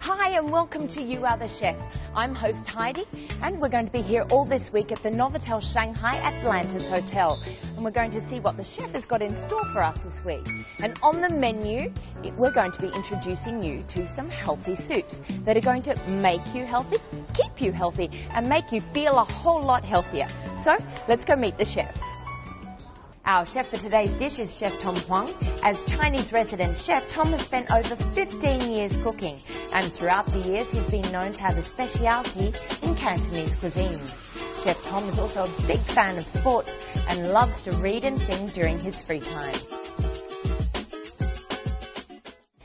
Hi and welcome to You Are The Chef. I'm host Heidi and we're going to be here all this week at the Novotel Shanghai Atlantis Hotel, and we're going to see what the chef has got in store for us this week. And on the menu we're going to be introducing you to some healthy soups that are going to make you healthy, keep you healthy and make you feel a whole lot healthier. So let's go meet the chef. Our chef for today's dish is Chef Tom Huang. As Chinese resident chef, Tom has spent over 15 years cooking, and throughout the years he's been known to have a speciality in Cantonese cuisine. Chef Tom is also a big fan of sports and loves to read and sing during his free time.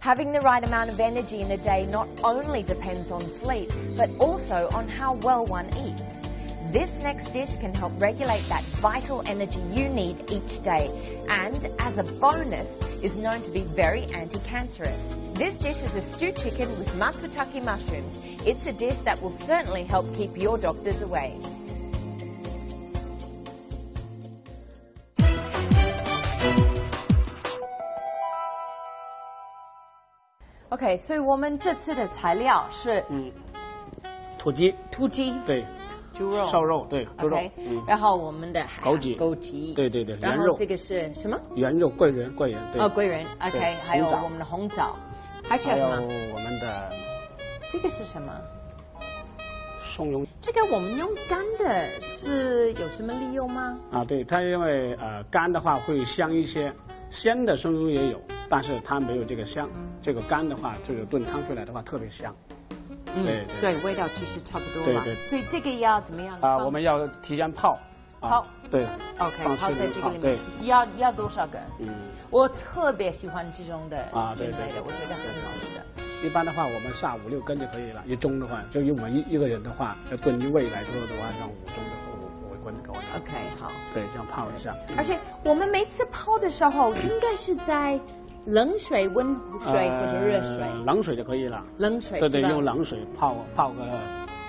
Having the right amount of energy in a day not only depends on sleep, but also on how well one eats. This next dish can help regulate that vital energy you need each day, and as a bonus is known to be very anti-cancerous. This dish is a stewed chicken with matsutake mushrooms. It's a dish that will certainly help keep your doctors away. OK， 所以我们这次的材料是土鸡，对。 猪肉、烧肉，对，猪肉。然后我们的枸杞，对，圆肉。然后这个是什么？圆肉，桂圆，对。哦，桂圆 ，OK。还有我们的红枣，还需要什么？还有我们的这个是什么？松茸。这个我们用干的是有什么理由吗？啊，对，它因为干的话会香一些，鲜的松茸也有，但是它没有这个香。这个干的话，就是炖汤出来的话特别香。 嗯，对，味道其实差不多嘛。所以这个要怎么样？啊，我们要提前泡。泡。对。OK， 泡在这个里面。对。要多少个？嗯。我特别喜欢这种的啊，对对对，我觉得很好吃的。一般的话，我们下5、6根就可以了。一盅的话，就以我们一个人的话，要炖一位来说的话，像5盅的话，我滚够了。OK， 好。对，这样泡一下。而且我们每次泡的时候，应该是在。 冷水、温水或者热水，冷水就可以了。冷水对对，用冷水泡个，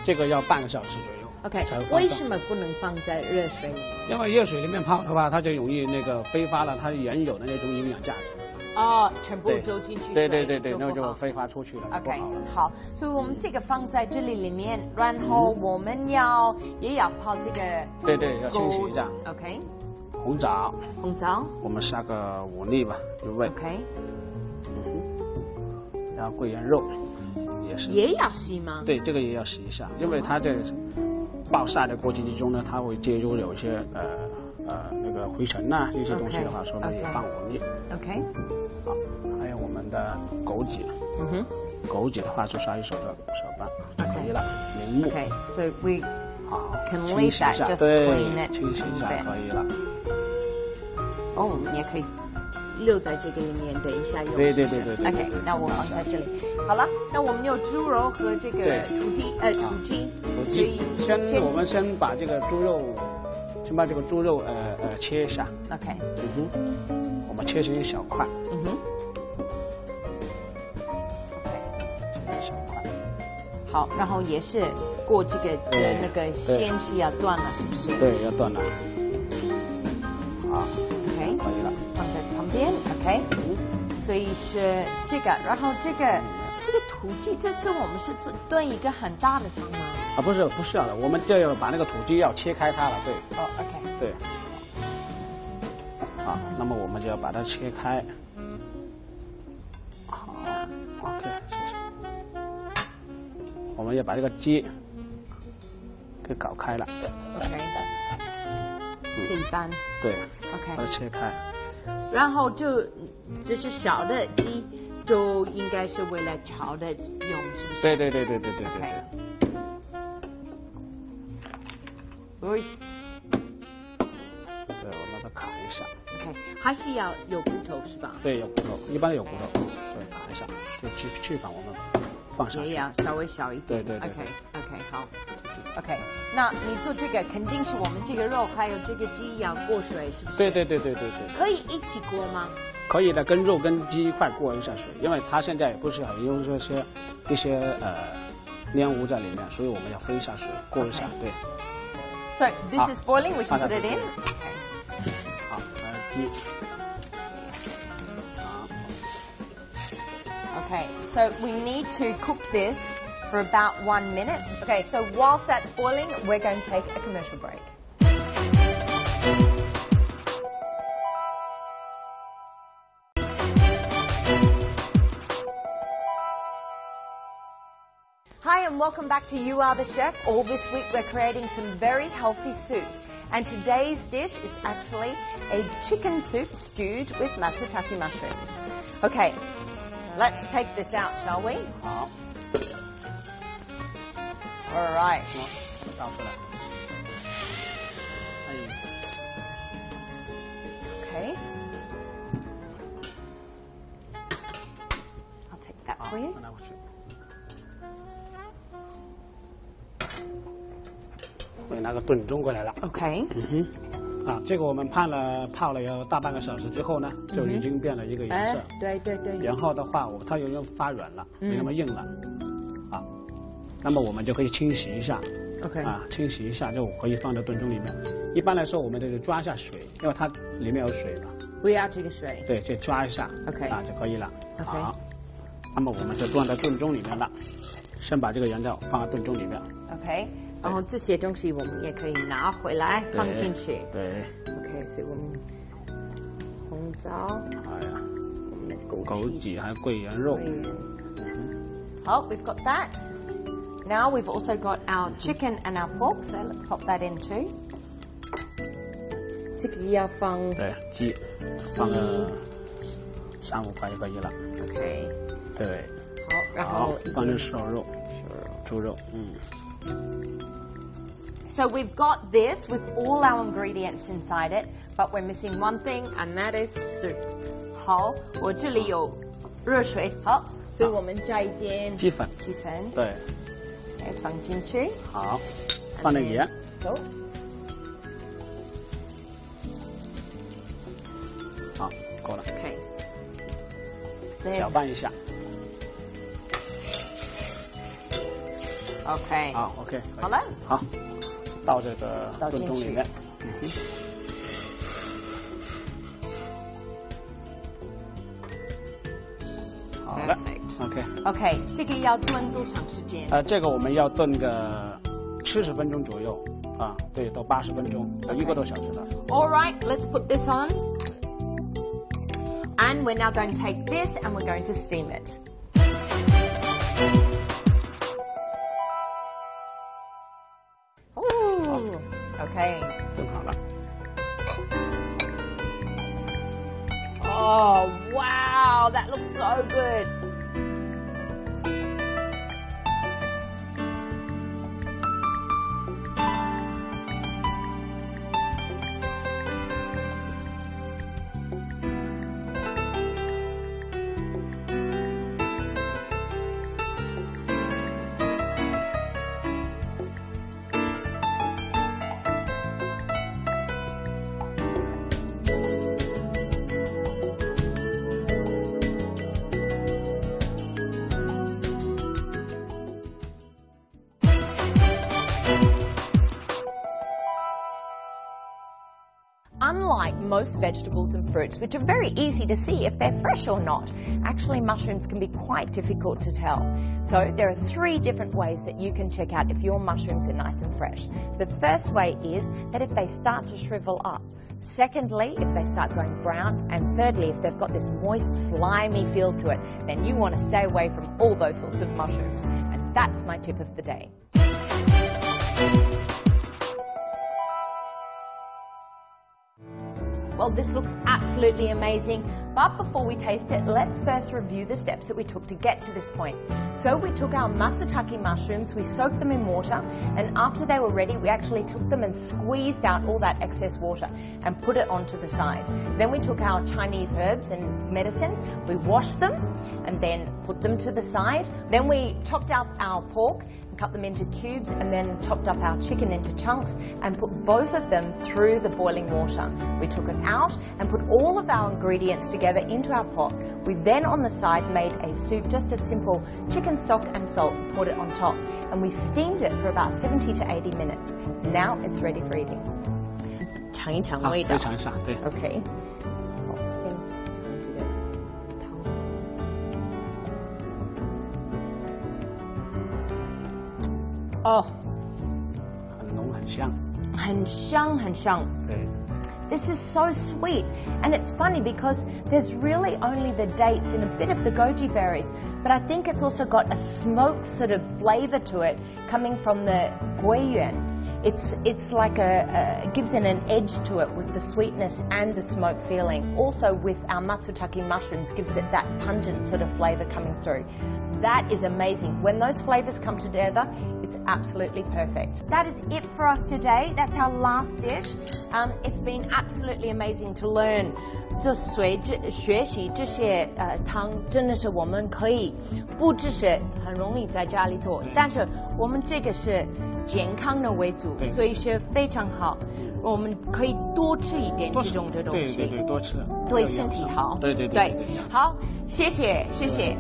这个要半个小时左右。OK， 为什么不能放在热水里面？因为热水里面泡的话，它就容易那个挥发了它原有的那种营养价值。哦，全部都进去。对，那就挥发出去了。OK， 好，所以我们这个放在这里里面，然后我们也要泡这个。对，要清洗一下。OK。 红枣，我们下个5粒吧，1位。OK。然后桂圆肉也是。也要洗吗？对，这个也要洗一下，因为它在暴晒的过程之中呢，它会接入有一些那个灰尘呐这些东西的话，说明也放5粒。OK。好，还有我们的枸杞。嗯哼。枸杞的话就刷一手半就可以了。明目。OK， so we can leave that just clean it. 清洗一下可以了。 哦，你也可以留在这个里面，等一下用。对。OK， 那我放在这里。好了，那我们有猪肉和这个土鸡。我们先把这个猪肉，切一下。OK。嗯哼，我们切成一小块。嗯哼。OK， 切一小块。好，然后也是过这个那个线是要断了，是不是？对，要断了。好。 可以了，放在旁边 ，OK。所以是这个，然后这个土鸡，这次我们是炖一个很大的汤吗？啊，不是的，我们就要把那个土鸡要切开它了，对。哦 ，OK。对。好，那么我们就要把它切开。好 ，OK， 谢谢。我们要把这个鸡给搞开了。OK。 切一半，对 ，OK， 把它切开，然后这是小的鸡，就应该是为了炒的用，是不是？对。喂，对，我把它砍一下。OK， 还是要有骨头是吧？对，有骨头，一般有骨头，对，砍一下，就去把我们放上去。也要稍微小一点。对。OK， 好。 OK， 那你做这个肯定是我们这个肉还有这个鸡要过水，是不是？对。可以一起过吗？可以的，跟肉跟鸡一块过一下水，因为它现在也不是很用一些黏糊在里面，所以我们要飞一下水过一下， 对。So this is boiling. We can put it in. 好，鸡。好。Okay, so we need to cook this for about 1 minute. Okay, so whilst that's boiling, we're going to take a commercial break. Hi and welcome back to You Are The Chef. All this week we're creating some very healthy soups. And today's dish is actually a chicken soup stewed with matsutake mushrooms. Okay, let's take this out, shall we? All right. Okay. I'll take that for you. Okay. Okay. 然后这些东西我们也可以拿回来放进去。 We've got that. Now we've also got our chicken and our pork, so let's pop that in too. 这个要放鸡，放个3-5块就可以了。 OK。 对。好，然后放点瘦肉，猪肉。 So we've got this with all our ingredients inside it, but we're missing one thing, and that is soup. 好，我这里有热水。 好，所以我们加一点鸡粉。 对。 放进去。 好，放点盐。 走。 好，够了。 OK。 搅拌一下。 OK。 好，OK。 好了。 好。 到这个炖盅里面。 好的，OK。 这个要炖多长时间？ 这个我们要炖个70分钟左右， 对，到80分钟， 1个多小时了。 Alright, let's put this on. And we're now going to take this and we're going to steam it. Okay. Oh, wow, that looks so good. Unlike most vegetables and fruits, which are very easy to see if they're fresh or not, actually mushrooms can be quite difficult to tell. So there are 3 different ways that you can check out if your mushrooms are nice and fresh. The first way is that if they start to shrivel up. Secondly, if they start going brown. And thirdly, if they've got this moist, slimy feel to it, then you want to stay away from all those sorts of mushrooms. And that's my tip of the day. Well, this looks absolutely amazing, but before we taste it, let's first review the steps that we took to get to this point. So we took our matsutake mushrooms, we soaked them in water, and after they were ready, we actually took them and squeezed out all that excess water and put it onto the side. Then we took our Chinese herbs and medicine, we washed them and then put them to the side. Then we chopped up our pork, cut them into cubes, and then chopped up our chicken into chunks and put both of them through the boiling water. We took it out and put all of our ingredients together into our pot. We then on the side made a soup just of simple chicken stock and salt, poured it on top, and we steamed it for about 70 to 80 minutes. Now it's ready for eating. 尝一尝味道。 可以尝一下，对。 Okay. 好，先尝这个汤。哦，很浓，很香。很香，很香。对。This is so sweet, and it's funny because there's really only the dates and a bit of the goji berries, but I think it's also got a smoked sort of flavor to it coming from the guiyuan. It's like it gives it an edge to it with the sweetness and the smoke feeling. Also with our matsutake mushrooms, gives it that pungent sort of flavor coming through. That is amazing. When those flavors come together, it's absolutely perfect. That is it for us today. That's our last dish. It's been absolutely amazing to learn. 就学习这些汤，真的是我们可以不只是很容易在家里做，但是我们这个是健康的为主，所以是非常好。我们可以多吃一点这种的东西，对对对，多吃，对身体好，对对对。好，谢谢，谢谢。